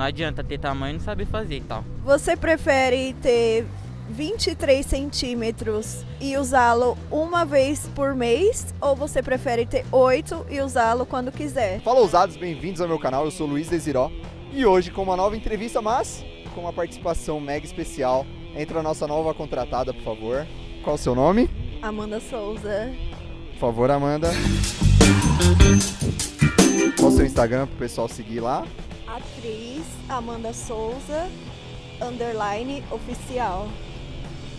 Não adianta ter tamanho e não saber fazer e tal. Você prefere ter 23 centímetros e usá-lo uma vez por mês, ou você prefere ter 8 e usá-lo quando quiser? Fala, ousados, bem-vindos ao meu canal, eu sou Luiz Desiró e hoje com uma nova entrevista, mas com uma participação mega especial. Entra a nossa nova contratada, por favor. Qual o seu nome? Amanda Souza. Por favor, Amanda. Qual o seu Instagram pro pessoal seguir lá? Atriz Amanda Souza _oficial.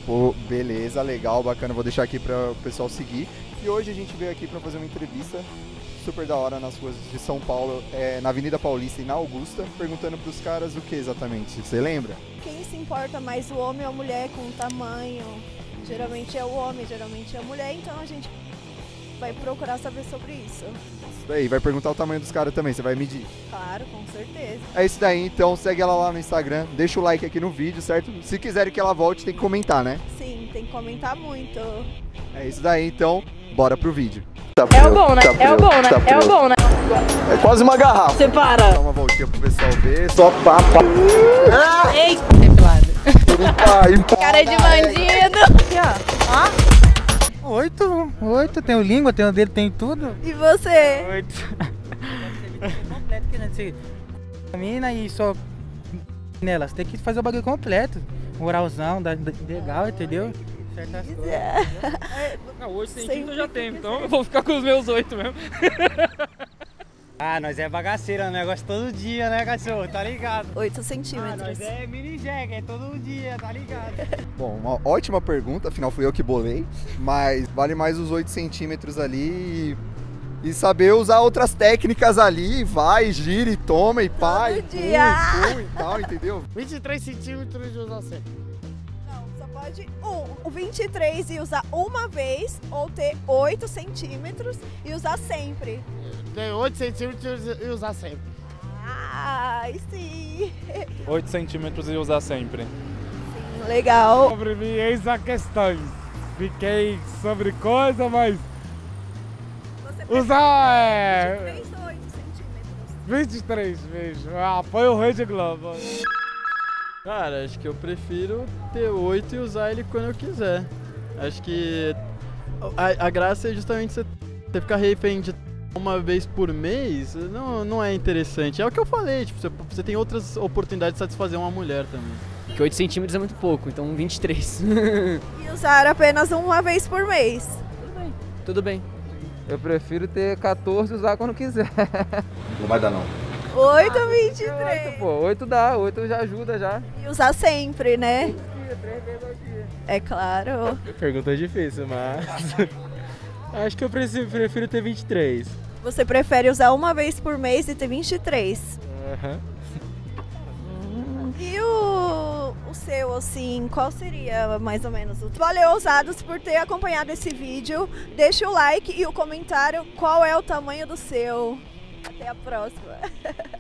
Pô, beleza, legal, bacana, vou deixar aqui para o pessoal seguir. E hoje a gente veio aqui para fazer uma entrevista super da hora nas ruas de São Paulo, na Avenida Paulista e na Augusta, perguntando para os caras o que exatamente, você lembra? Quem se importa mais, o homem ou a mulher, com o tamanho? Geralmente é o homem, geralmente é a mulher, então a gente vai procurar saber sobre isso. Isso daí, vai perguntar o tamanho dos caras também, você vai medir? Claro, com certeza. É isso daí, então segue ela lá no Instagram, deixa o like aqui no vídeo, certo? Se quiserem que ela volte, tem que comentar, né? Sim, tem que comentar muito. É isso daí, então, bora pro vídeo. É o bom, né? É o bom, né? É o bom, né? É quase uma garrafa. Separa. Dá uma voltinha pro pessoal ver, só papo. Eita, pelado. Cara de bandido. Aqui, ó. 8, tenho língua, tenho dedo, tenho tudo. E você? 8. Completo, que gente mina e só nela, você tem que fazer o bagulho completo. Moralzão, legal, entendeu? Certas coisas. Não, 8 centímetros eu já tenho, então eu vou ficar com os meus 8 mesmo. Ah, nós é bagaceira, o negócio todo dia, né, cachorro? Tá ligado? 8 centímetros. Ah, nós é mini-jegue, é todo dia, tá ligado? Bom, uma ótima pergunta, afinal fui eu que bolei, mas vale mais os 8 centímetros ali e saber usar outras técnicas ali, vai, gira e toma e pá, e pum e tal, entendeu? 23 centímetros de usar sempre. Não, só pode o 23 e usar uma vez, ou ter 8 centímetros e usar sempre. Tem 8 centímetros e usar sempre. Ai, sim! 8 centímetros e usar sempre. Sim, legal. Sobre mim, eis a questão. Fiquei sobre coisa, mas... Você usar é... 23 ou 8 centímetros? 23, vejo. Apoio o Rede Globo. Cara, acho que eu prefiro ter 8 e usar ele quando eu quiser. Acho que a graça é justamente você ficar refém de... Uma vez por mês não é interessante. É o que eu falei, tipo, você tem outras oportunidades de satisfazer uma mulher também. Porque 8 centímetros é muito pouco, então 23. E usar apenas uma vez por mês. Tudo bem. Eu prefiro ter 14 e usar quando quiser. Não vai dar não. 8 ou 23? 8, pô. 8 dá, 8 já ajuda já. E usar sempre, né? 3 vezes ao dia. É claro. Pergunta difícil, mas... Acho que eu prefiro ter 23. Você prefere usar uma vez por mês e ter 23? Uhum. E o seu, assim, qual seria mais ou menos? Valeu, ousados, por ter acompanhado esse vídeo. Deixa o like e o comentário qual é o tamanho do seu. Até a próxima.